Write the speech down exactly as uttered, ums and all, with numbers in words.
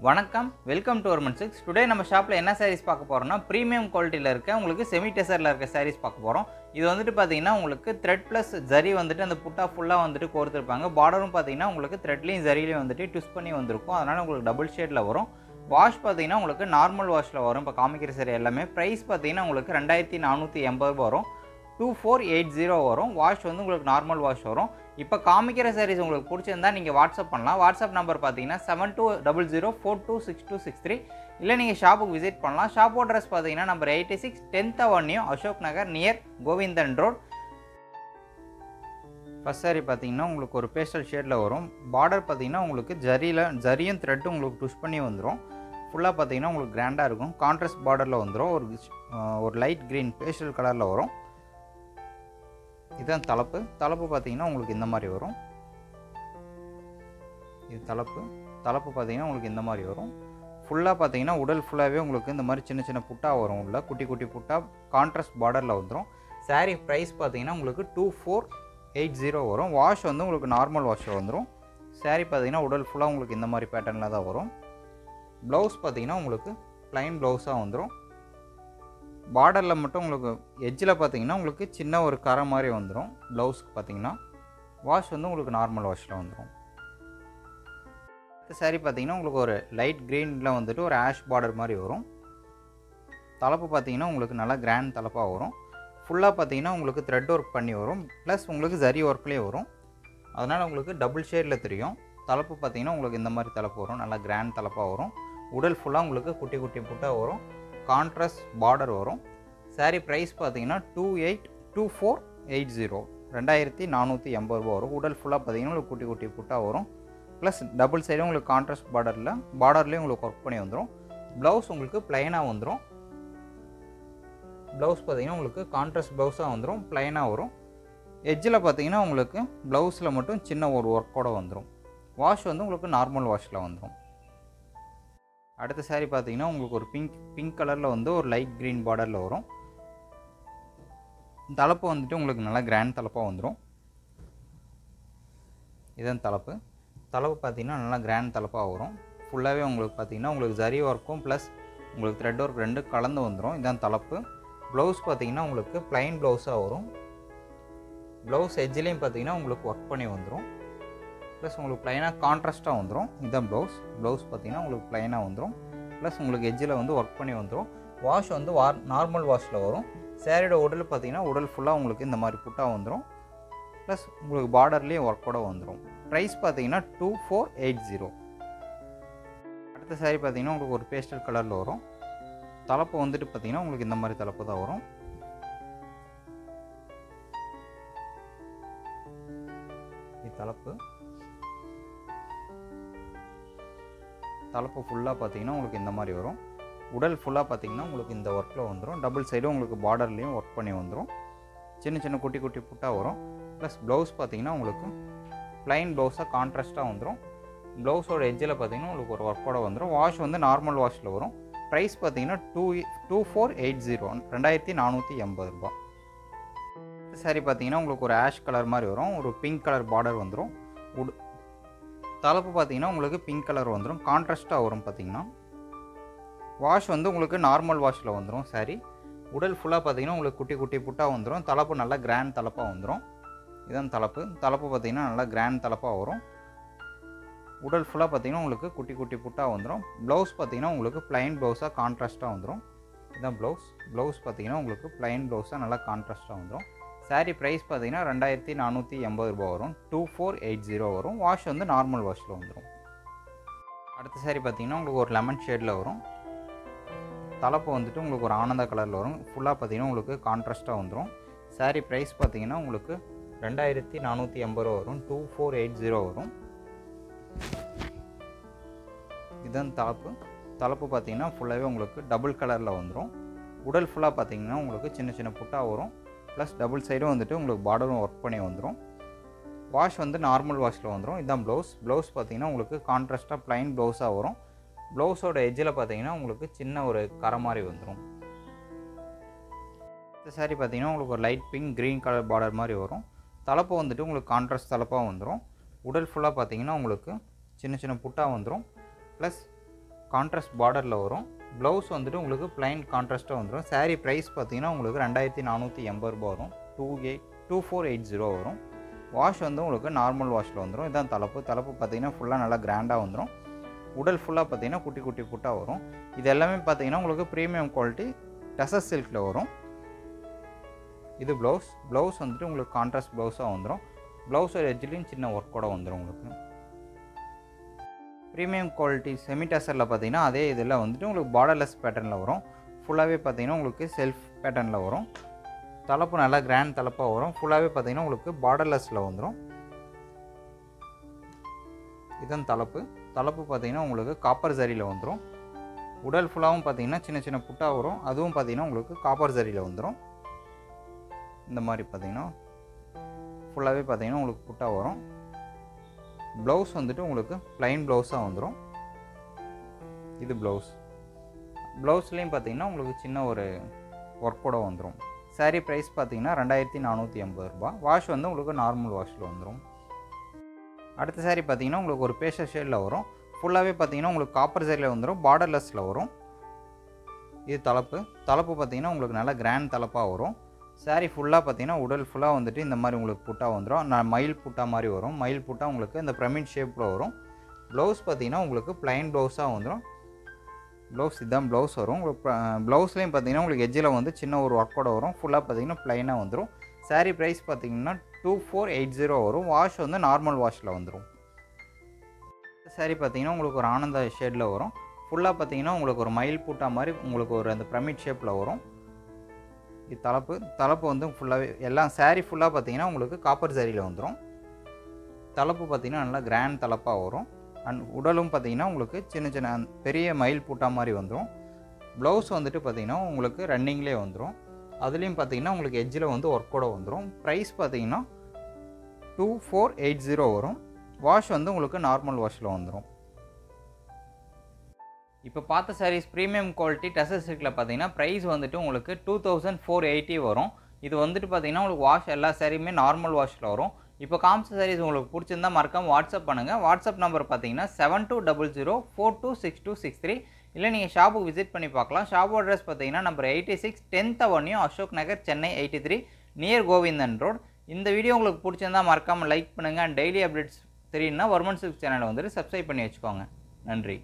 Welcome, welcome to Orman six. Today, we shop la enna sarees premium quality la irukka semi tesser la irukka sarees paaka porom. Idu vandu pathina ungalku thread plus zari vandu and putta full la vandu koorthirupanga border um pathina ungalku thread layum zari layum vandu twist panni vandirukum adanal ungalku double shade la varum. Wash pathina ungalku normal wash la varum ipa kamikira saree ellame price pathina ungalku two thousand four eighty varum two four eight zero varum wash vandu ungalku normal wash varum. இப்போ காமிக்கிற சாரீஸ் உங்களுக்கு பிடிச்சிருந்தா நீங்க WhatsApp பண்ணலாம். WhatsApp number பாத்தீங்கன்னா seven two zero zero four two six two six three இல்ல நீங்க ஷாப்புக்கு விசிட் பண்ணலாம். ஷாப் அட்ரஸ் பாத்தீங்கன்னா number eighty-six tenth avenue Ashok Nagar near Govindan road. First saree பாத்தீங்கன்னா உங்களுக்கு ஒரு பேஸ்டல் ஷேட்ல வரும். பார்டர் பாத்தீங்கன்னா உங்களுக்கு ஜரியில ஜரியும் thread உங்களுக்கு புஷ் பண்ணி வந்துரும். ஃபுல்லா பாத்தீங்கன்னா உங்களுக்கு கிராண்டா இருக்கும். கான்ட்ராஸ்ட் பார்டர்ல வந்துரும். ஒரு ஒரு லைட் கிரீன் பேஸ்டல் கலர்ல வரும். இதான் தலப்பு தலப்பு பாத்தீங்கன்னா உங்களுக்கு இந்த மாதிரி வரும். இது தலப்பு தலப்பு பாத்தீங்கன்னா உங்களுக்கு இந்த மாதிரி வரும். ஃபுல்லா பாத்தீங்கன்னா உடல் ஃபுல்லாவே உங்களுக்கு இந்த மாதிரி சின்ன சின்ன புட்டா வரும். உள்ள குட்டி குட்டி புட்டா கான்ட்ராஸ்ட் பார்டர்ல வந்துரும். saree price பாத்தீங்கன்னா உங்களுக்கு two four eight zero வரும். வாஷ் வந்து உங்களுக்கு நார்மல் வாஷ்ல வந்துரும். saree பாத்தீங்கன்னா உடல் ஃபுல்லா உங்களுக்கு இந்த மாதிரி பேட்டர்ன்ல தான் வரும். ப்ளவுஸ் பாத்தீங்கன்னா உங்களுக்கு ப்ளைன் ப்ளவுஸா வந்துரும். பார்டர்ல மட்டும் உங்களுக்கு எட்ஜில் பார்த்தீங்கன்னா உங்களுக்கு சின்ன ஒரு கரை மாதிரி வந்துடும். ப்ளவுஸ்க்கு பார்த்தீங்கன்னா வாஷ் வந்து உங்களுக்கு நார்மல் வாஷில் வந்துடும். இந்த சாரீ பார்த்தீங்கன்னா உங்களுக்கு ஒரு லைட் க்ரீனில் வந்துட்டு ஒரு ஆஷ் பார்டர் மாதிரி வரும். தலைப்பு பார்த்தீங்கன்னா உங்களுக்கு நல்லா கிராண்ட் தலைப்பாக வரும். ஃபுல்லாக பார்த்தீங்கன்னா உங்களுக்கு த்ரெட் ஒர்க் பண்ணி வரும். ப்ளஸ் உங்களுக்கு ஜரி ஒர்க்லேயே வரும். அதனால் உங்களுக்கு டபுள் ஷேடில் தெரியும். தலைப்பு பார்த்தீங்கன்னா உங்களுக்கு இந்த மாதிரி தலைப்பு வரும். நல்லா கிராண்ட் தலைப்பாக வரும். உடல் ஃபுல்லாக உங்களுக்கு குட்டி குட்டி புட்டாக வரும். கான்ட்ராஸ்ட் பார்டர் வரும். சாரி ப்ரைஸ் பார்த்தீங்கன்னா two eight two four eight zero ரெண்டாயிரத்தி நானூற்றி எண்பது ரூபா வரும். உடல் ஃபுல்லாக பார்த்தீங்கன்னா உங்களுக்கு குட்டி குட்டி புட்டாக வரும். ப்ளஸ் டபுள் சைடும் உங்களுக்கு கான்ட்ராஸ்ட் பார்டரில் பார்டர்லேயும் உங்களுக்கு ஒர்க் பண்ணி வந்துடும். ப்ளவுஸ் உங்களுக்கு பிளைனாக வந்துடும். ப்ளவுஸ் பார்த்தீங்கன்னா உங்களுக்கு கான்ட்ராஸ்ட் ப்ளவுஸாக வந்துடும். பிளைனாக வரும். எட்ஜில் பார்த்தீங்கன்னா உங்களுக்கு ப்ளவுஸில் மட்டும் சின்ன ஒரு ஒர்க்கோடு வந்துடும். வாஷ் வந்து உங்களுக்கு நார்மல் வாஷில் வந்துடும். அடுத்த சாரி பார்த்தீங்கன்னா உங்களுக்கு ஒரு பிங்க் பிங்க் கலரில் வந்து ஒரு லைட் க்ரீன் பார்டரில் வரும். தலைப்பு வந்துட்டு உங்களுக்கு நல்லா கிராண்ட் தலைப்பாக வந்துடும். இதான் தலைப்பு தலைப்பு பார்த்தீங்கன்னா நல்லா கிராண்ட் தலைப்பாக வரும். ஃபுல்லாகவே உங்களுக்கு பார்த்தீங்கன்னா உங்களுக்கு ஜரி ஒர்க்கும் ப்ளஸ் உங்களுக்கு த்ரெட் ஒர்க் ரெண்டு கலந்து வந்துடும். இதான் தலைப்பு. ப்ளவுஸ் பார்த்தீங்கன்னா உங்களுக்கு ப்ளைன் ப்ளவுஸாக வரும். ப்ளவுஸ் எட்ஜிலையும் பார்த்தீங்கன்னா உங்களுக்கு ஒர்க் பண்ணி வந்துடும். ப்ளஸ் உங்களுக்கு ப்ளைனாக கான்ட்ராஸ்ட்டாக வந்துடும். இதுதான் ப்ளவுஸ் ப்ளவுஸ் பார்த்தீங்கன்னா உங்களுக்கு ப்ளைனாக வந்துடும். ப்ளஸ் உங்களுக்கு எட்ஜில் வந்து ஒர்க் பண்ணி வந்துடும். வாஷ் வந்து வார் நார்மல் வாஷில் வரும். சேரீட உடல் பார்த்தீங்கன்னா உடல் ஃபுல்லாக உங்களுக்கு இந்த மாதிரி புட்டாக வந்துடும். ப்ளஸ் உங்களுக்கு பார்டர்லேயும் ஒர்க்கோட வந்துடும். ப்ரைஸ் பார்த்தீங்கன்னா டூ ஃபோர் எயிட் ஜீரோ அடுத்த சாரீ பார்த்தீங்கன்னா உங்களுக்கு ஒரு பேஸ்டல் கலரில் வரும். தலைப்பு வந்துட்டு பார்த்தீங்கன்னா உங்களுக்கு இந்த மாதிரி தலைப்பு தான் வரும். இது தலைப்பு தலைப்பு ஃபுல்லாக பார்த்தீங்கன்னா உங்களுக்கு இந்த மாதிரி வரும். உடல் ஃபுல்லாக பார்த்தீங்கன்னா உங்களுக்கு இந்த ஒர்க்கில் வந்துடும். டபுள் சைடும் உங்களுக்கு பார்டர்லேயும் ஒர்க் பண்ணி வந்துடும். சின்ன சின்ன குட்டி குட்டி புட்டாக வரும். ப்ளஸ் ப்ளவுஸ் பார்த்தீங்கன்னா உங்களுக்கு ப்ளைன் ப்ளவுஸாக கான்ட்ராஸ்ட்டாக வந்துடும். ப்ளவுஸோட எட்ஜில் பார்த்தீங்கன்னா உங்களுக்கு ஒரு ஒர்க்கோட வந்துடும். வாஷ் வந்து நார்மல் வாஷில் வரும். ப்ரைஸ் பார்த்தீங்கன்னா two two four eight zero ரெண்டாயிரத்தி நானூற்றி எண்பது ரூபா சாரி பார்த்தீங்கன்னா உங்களுக்கு ஒரு ஆஷ் கலர் மாதிரி வரும். ஒரு பிங்க் கலர் பார்டர் வந்துடும். உட் தலைப்பு பார்த்தீங்கன்னா உங்களுக்கு பிங்க் கலர் வந்துடும். கான்ட்ராஸ்ட்டாக வரும். பார்த்தீங்கன்னா வாஷ் வந்து உங்களுக்கு நார்மல் வாஷில் வந்துடும். சாரி உடல் ஃபுல்லாக பார்த்தீங்கன்னா உங்களுக்கு குட்டி குட்டி புட்டாக வந்துடும். தலைப்பு நல்லா கிராண்ட் தலைப்பாக வந்துடும். இதான் தலைப்பு தலைப்பு பார்த்தீங்கன்னா நல்லா கிராண்ட் தலைப்பாக வரும். உடல் ஃபுல்லாக பார்த்தீங்கன்னா உங்களுக்கு குட்டி குட்டி புட்டாக வந்துடும். ப்ளவுஸ் பார்த்தீங்கன்னா உங்களுக்கு ப்ளைன் ப்ளவுஸாக கான்ட்ராஸ்ட்டாக வந்துடும். இதான் ப்ளவுஸ் ப்ளவுஸ் பார்த்தீங்கன்னா உங்களுக்கு ப்ளைன் ப்ளவுஸாக நல்லா கான்ட்ராஸ்ட்டாக வந்துடும். சாரி ப்ரைஸ் பார்த்தீங்கன்னா ரெண்டாயிரத்தி நானூற்றி எண்பது ரூபா வரும். டூ ஃபோர் எயிட் ஜீரோ வரும். வாஷ் வந்து நார்மல் வாஷில் வந்துடும். அடுத்த சாரி பார்த்தீங்கன்னா உங்களுக்கு ஒரு லெமன் ஷேடில் வரும். தலைப்பு வந்துட்டு உங்களுக்கு ஒரு ஆனந்த கலரில் வரும். ஃபுல்லாக பார்த்தீங்கன்னா உங்களுக்கு கான்ட்ராஸ்ட்டாக வந்துடும். சாரி ப்ரைஸ் பார்த்தீங்கன்னா உங்களுக்கு ரெண்டாயிரத்தி நானூற்றி எண்பது ரூபா வரும். டூ ஃபோர் எயிட் ஜீரோ வரும். இதுதான் தலைப்பு தலைப்பு பார்த்தீங்கன்னா ஃபுல்லாகவே உங்களுக்கு டபுள் கலரில் வந்துடும். உடல் ஃபுல்லாக பார்த்தீங்கன்னா உங்களுக்கு சின்ன சின்ன புட்டாக வரும். ப்ளஸ் டபுள் சைடும் வந்துட்டு உங்களுக்கு பார்டரும் ஒர்க் பண்ணி வந்துடும். வாஷ் வந்து நார்மல் வாஷில் வந்துடும். இதுதான் ப்ளவுஸ் ப்ளவுஸ் பார்த்தீங்கன்னா உங்களுக்கு கான்ட்ராஸ்ட்டாக ப்ளைன் ப்ளவுஸாக வரும். ப்ளவுஸோட எஜ்ஜில் பார்த்தீங்கன்னா உங்களுக்கு சின்ன ஒரு கரை மாதிரி வந்துடும். இந்த சாரி பார்த்தீங்கன்னா உங்களுக்கு ஒரு light pink green colour border மாதிரி வரும். தலைப்பு வந்துட்டு உங்களுக்கு கான்ட்ராஸ்ட் தலைப்பாக வந்துடும். உடல் ஃபுல்லாக பார்த்தீங்கன்னா உங்களுக்கு சின்ன சின்ன புட்டாக வந்துடும். Plus contrast border la varum blouse vandu ungalku plain contrast ah vandrum saree price pathina ungalku two thousand four eighty varum two K two four eight zero varum wash vandu ungalku normal wash la vandrum idan thalappu thalappu pathina fulla nalla grand ah vandrum udal fulla pathina kutti kutti putta varum idellame pathina ungalku premium quality tassel silk la varum idu blouse blouse vandu ungalku contrast blouse ah vandrum blouse edge la chinna work oda vandrum ungalku premium quality semi tassel la pathina adhe idella vandu ungalku borderless pattern la varum fullave pathina ungalku self pattern la varum thalappu nalla grand thalappa varum fullave pathina ungalku borderless la vandrum idan thalappu thalappu pathina ungalku copper zari la vandrum udal fullava pathina chinna chinna putta varum aduvum pathina ungalku copper zari la vandrum indha mari pathina fullave pathina ungalku putta varum blouse வந்துட்டு உங்களுக்கு plain blouse ஆ வந்திரும் இது blouse blouseலயும் பாத்தீங்கன்னா உங்களுக்கு சின்ன ஒரு work ஓட வந்திரும் saree price பாத்தீங்கன்னா two thousand four eighty ரூபாய் வாஷ் வந்து உங்களுக்கு நார்மல் வாஷ்ல வந்திரும் அடுத்த saree பாத்தீங்கன்னா உங்களுக்கு ஒரு பேஸ்டல் ஷேட்ல வரும் ஃபுல்லாவே பாத்தீங்கன்னா உங்களுக்கு காப்பர் ஜரில வந்திரும் borderlessல வரும் இது தலப்பு தலப்பு பாத்தீங்கன்னா உங்களுக்கு நல்ல grand தலப்பா வரும் saree full-ஆ பாத்தீங்கன்னா உடல் full-ஆ வந்துட்டு இந்த மாதிரி உங்களுக்கு புட்டா வந்திரும் நான் மயில் புட்டா மாதிரி வரும் மயில் புட்டா உங்களுக்கு இந்த பிரமிட் ஷேப்ல வரும் blouse பாத்தீங்கன்னா உங்களுக்கு plain blouse-ஆ வந்திரும் blouse இதான் blouse வரும் blouse-லயும் பாத்தீங்கன்னா உங்களுக்கு edge-ல வந்து சின்ன ஒரு work ஓட வரும் full-ஆ பாத்தீங்கன்னா plain-ஆ வந்திரும் saree price பாத்தீங்கன்னா two thousand four eighty வரும் wash வந்து normal wash-ல வந்திரும் saree பாத்தீங்கன்னா உங்களுக்கு ஒரு ஆனந்த ஷேட்ல வரும் full-ஆ பாத்தீங்கன்னா உங்களுக்கு ஒரு மயில் புட்டா மாதிரி உங்களுக்கு ஒரு அந்த பிரமிட் ஷேப்ல வரும் இது தலப்பு தலப்பு வந்து ஃபுல்லாவே எல்லாம் saree ஃபுல்லா பாத்தீங்கன்னா உங்களுக்கு காப்பர் ஜரில வந்துரும் தலப்பு பாத்தீங்கன்னா நல்ல கிராண்ட் தலப்பா வரும் and உடலும் பாத்தீங்கன்னா உங்களுக்கு சின்ன சின்ன பெரிய மயில் பூட்டா மாதிரி வந்துரும் blouse வந்துட்டு பாத்தீங்கன்னா உங்களுக்கு ரன்னிங்லயே வந்துரும் அதுலயும் பாத்தீங்கன்னா உங்களுக்கு எட்ஜ்ல வந்து வர்க் ஓட வந்துரும் price பாத்தீங்கன்னா two thousand four eighty வரும் wash வந்து உங்களுக்கு நார்மல் washல வந்துரும் இப்போ பார்த்த sarees premium quality tassel silkல பாத்தீங்கன்னா price வந்துட்டு உங்களுக்கு two thousand four eighty வரும் இது வந்துட்டு பாத்தீங்கன்னா உங்களுக்கு wash எல்லா sareeமே normal washல வரும் இப்போ காம்ஸ் sarees உங்களுக்கு பிடிச்சிருந்தா மறக்காம WhatsApp பண்ணுங்க WhatsApp நம்பர் பாத்தீங்கன்னா seven two zero zero four two six two six three இல்ல நீங்க ஷாப்புக்கு விசிட் பண்ணி பார்க்கலாம் ஷாப் அட்ரஸ் பாத்தீங்கன்னா number eighty-six tenth avenue Ashok Nagar Chennai eighty-three near Govindan road இந்த வீடியோ உங்களுக்கு பிடிச்சிருந்தா மறக்காம லைக் பண்ணுங்க and daily updates தெரியும்னா வர்மன் சில்க் சேனலை வந்து subscribe பண்ணி வெச்சுக்கோங்க நன்றி